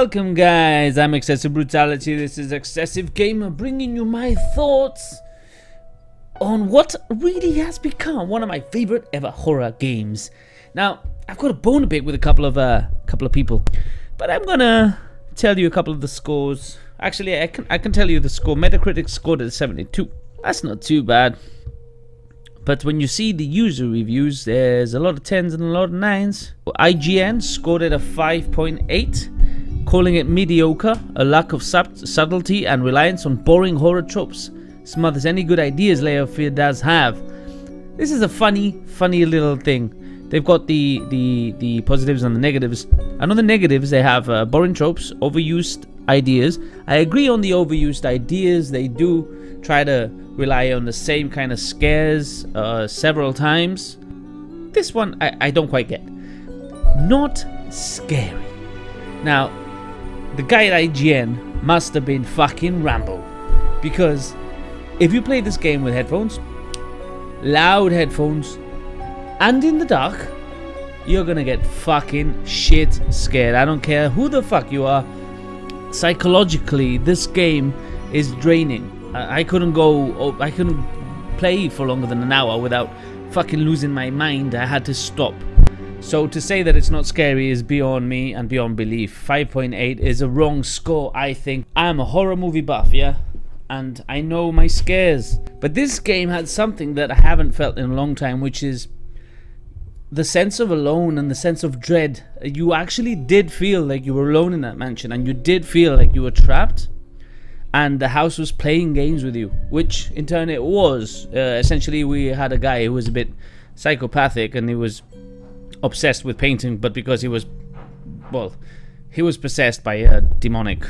Welcome guys, I'm Excessive Brutality, this is Excessive Gamer, bringing you my thoughts on what really has become one of my favorite ever horror games. Now, I've got a bone to pick with a couple of people, but I'm gonna tell you a couple of the scores. Actually, I can tell you the score. Metacritic scored at 72. That's not too bad. But when you see the user reviews, there's a lot of 10s and a lot of 9s. IGN scored it a 5.8, calling it mediocre, a lack of subtlety and reliance on boring horror tropes. Smothers any good ideas Layers of Fear does have. This is a funny little thing. They've got the positives and the negatives. And on the negatives, they have boring tropes, overused ideas. I agree on the overused ideas. They do try to rely on the same kind of scares several times. This one I don't quite get. Not scary. Now, the guy at IGN must have been fucking Rambo, because if you play this game with headphones, loud headphones, and in the dark, you're gonna get fucking shit scared. I don't care who the fuck you are. Psychologically, this game is draining. I couldn't play for longer than an hour without fucking losing my mind. I had to stop. So to say that it's not scary is beyond me and beyond belief. 5.8 is a wrong score, I think. I'm a horror movie buff, yeah? And I know my scares. But this game had something that I haven't felt in a long time, which is the sense of alone and the sense of dread. You actually did feel like you were alone in that mansion, and you did feel like you were trapped. And the house was playing games with you, which in turn it was. Essentially, we had a guy who was a bit psychopathic, and he was obsessed with painting, but because he was, well, he was possessed by a demonic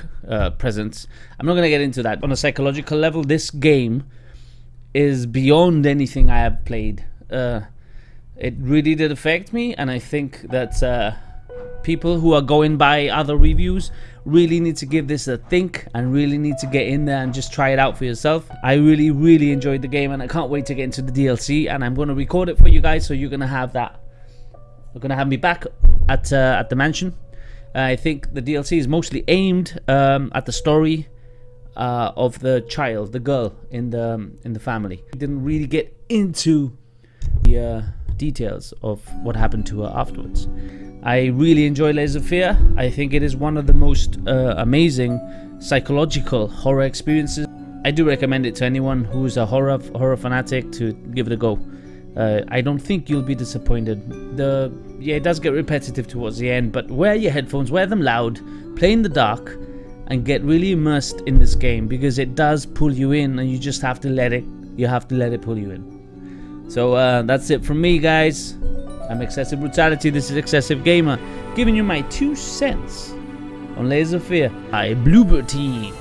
presence. I'm not going to get into that. On a psychological level, this game is beyond anything I have played. It really did affect me, and I think that people who are going by other reviews really need to give this a think and really need to get in there and just try it out for yourself. I really enjoyed the game, and I can't wait to get into the DLC, and I'm going to record it for you guys, so you're going to have that. You're going to have me back at the mansion. I think the DLC is mostly aimed at the story of the child, the girl in the family. I didn't really get into the details of what happened to her afterwards. I really enjoy Layers of Fear. I think it is one of the most amazing psychological horror experiences. I do recommend it to anyone who's a horror fanatic to give it a go. I don't think you'll be disappointed. Yeah, it does get repetitive towards the end, but wear your headphones, wear them loud, play in the dark, and get really immersed in this game, because it does pull you in, and you just have to let it. You have to let it pull you in. So that's it from me, guys. I'm Excessive Brutality, this is Excessive Gamer, giving you my 2 cents on Layers of Fear by Bloober Team.